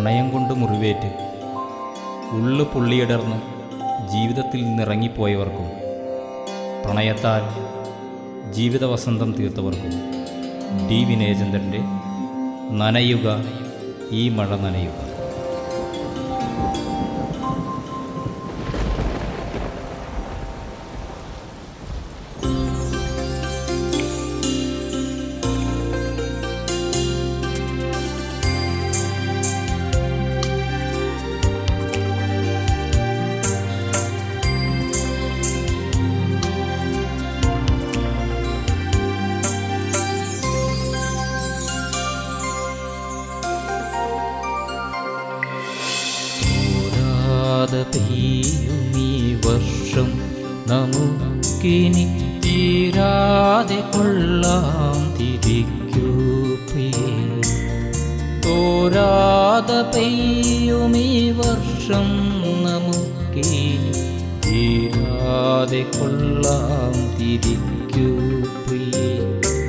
പ്രണയം കൊണ്ട് മുറിവേറ്റ് ഉള്ളു പൊള്ളിയിടർന്ന് ജീവിതത്തിൽ നിന്നിറങ്ങിപ്പോയവർക്കും പ്രണയത്താൽ ജീവിത വസന്തം തീർത്തവർക്കും ഡി വിനയചന്ദ്രൻ്റെ നനയുക ഈ മഴ നനയുക. വർഷം നമുക്കിനി തീരാതെ കൊള്ളാം തിരിക്കൂ പ്രിയേ, തോരാതെ പെയ്യും ഈ വർഷം നമുക്കിനി തീരാതെ കൊള്ളാം തിരിക്കൂ പ്രിയേ,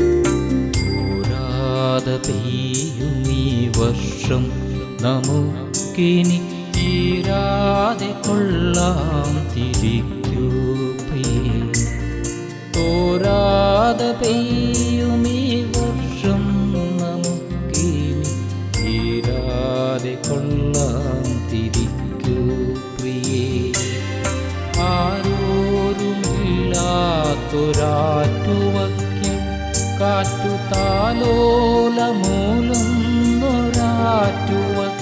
തോരാതെ പെയ്യും ഈ വർഷം നമുക്കിനി തീരാതെ കൊള്ളാം തിരിക്കൂ പ്രിയേ, തോരാതെ പെയ്യും ഈ വർഷം നമുക്കിനി തീരാതെ കൊള്ളാം തിരിക്കൂ പ്രിയേ, ആരോരുമില്ലാത്തൊരാറ്റുവയ്ക്ക് കാറ്റു താലോലമൂലൊരാറ്റുവയ്ക്ക്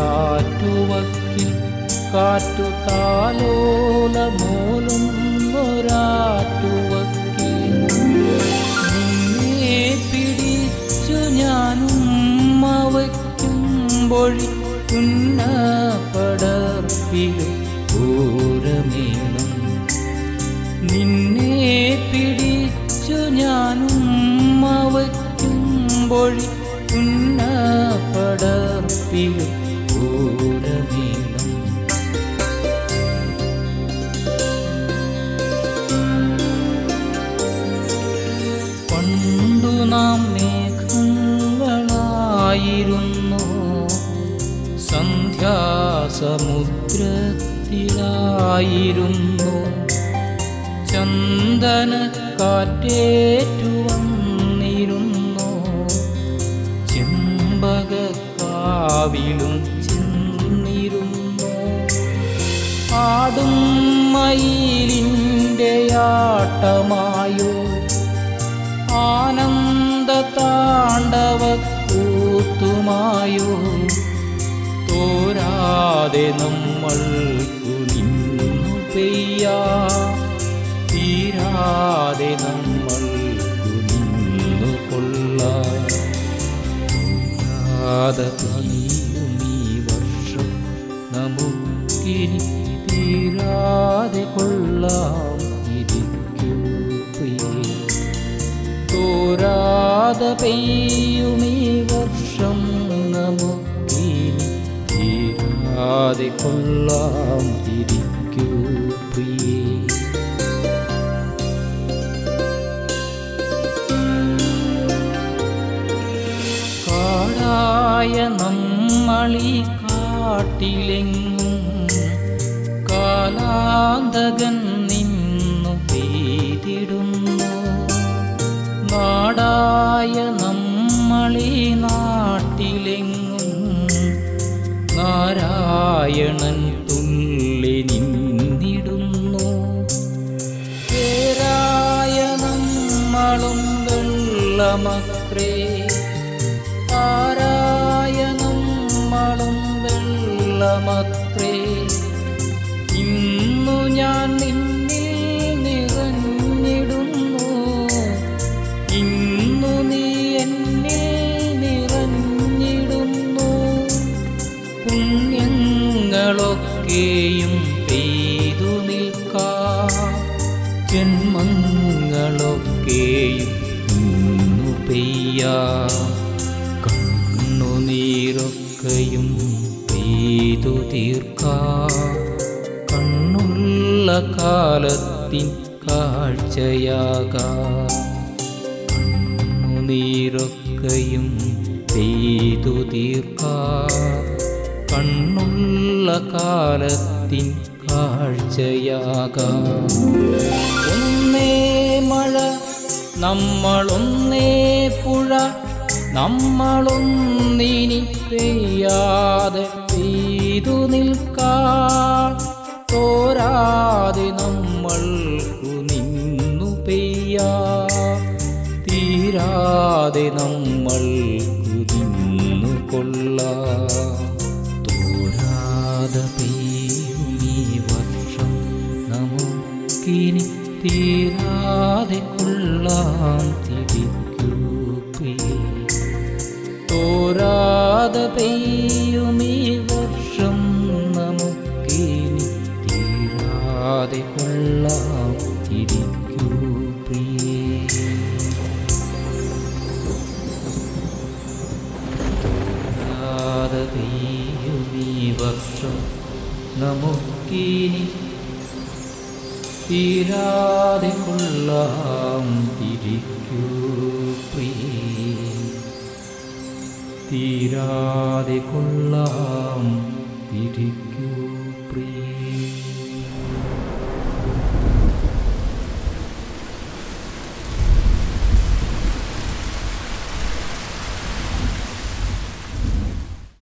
ാറ്റുവക്കിൽ കാറ്റു താലോലമൂലും ഒരാറ്റുവക്കിൽ നിന്നെ പിടിച്ചു ഞാനും അവയ്ക്കുമ്പൊഴി പുന്നപ്പടർപ്പിലും പൂരമേളം, നിന്നെ പിടിച്ചു ഞാനും അവയ്ക്കുമ്പൊഴി പുന്നപ്പടർപ്പിലും പൂരമേളം. പണ്ടു നാം മേഘങ്ങളായിരുന്നു സന്ധ്യാസമുദ്രത്തിലായിരുന്നു, ചന്ദന കാറ്റേറ്റു വന്നിരുന്നു ചെമ്പകക്കാവിലും ആടും മയിലിൻ്റെ ആട്ടമായോ ആനന്ദ താണ്ഡവക്കൂത്തുമായോ തോരാതെ നമ്മൾക്കു നിന്നു പെയ്യാ തീരാതെ നമ്മൾക്കു നിന്നു കൊള്ളാം വർഷം നമുക്കിനി തീരാതെ കൊള്ളാം തിരിക്കൂ പ്രിയേ, തോരാതെ പെയ്യും ഈ വർഷം നമുക്കിനി തീരാതെ കൊള്ളാം തിരിക്കൂ പ്രിയേ. കാടായ നമ്മളീ കാട്ടിലെങ്ങും കാലാന്തകൻ നിന്നു പെയ്തിടുന്നു, നാടായ നമ്മളീ നാട്ടിലെങ്ങും നാരായണൻ തുള്ളി നിന്നിടുന്നു, പേരായ നമ്മളും വെള്ളമത്രേ ആരായ നമ്മളും വെള്ളമത്രേ, ഇന്നു ഞാൻ നിന്നിൽ നിറഞ്ഞിടുന്നു ഇന്നു നീ എന്നിൽ നിറഞ്ഞിടുന്നു, പുണ്യങ്ങളൊക്കെയും പെയ്തു നിൽക്കാം ജന്മങ്ങളൊക്കെയും ഇന്നു പെയ്യാം കണ്ണുനീരൊക്കെയും പെയ്തു തീർക്കാം കണ്ണുള്ള കാലത്തിൻ കാഴ്ചയാകാം, കണ്ണു നീരൊക്കെയും പെയ്തു തീർക്കാം കണ്ണുള്ള കാലത്തിൻ കാഴ്ചയാകാം. ഒന്നേ മഴ നമ്മളൊന്നേ പുഴ നമ്മളൊന്നിനി പെയ്യാതെ പെയ്തു നിൽക്കാം. തോരാതെ നമ്മൾക്കു നിന്നു പെയ്യാം, തീരാതെ നമ്മൾക്കു നിന്നു കൊള്ളാം. തോരാതെ പെയ്യുമീ വർഷം നമുക്കിനി തീരാതെ കൊള്ളാം. തിരിക്കൂ, തോരാതെ പെയ്യുമീ വർഷം നമുക്കിനി തീരാതെ കൊള്ളാം. തിരിക്കൂ പ്രിയേ. വർഷം നമുക്കിനി തീരാതെ കൊള്ളാം. തിരിക്കൂ പ്രിയേ, തീരാതെ കൊള്ളാം. തിരിക്കൂ പ്രിയേ.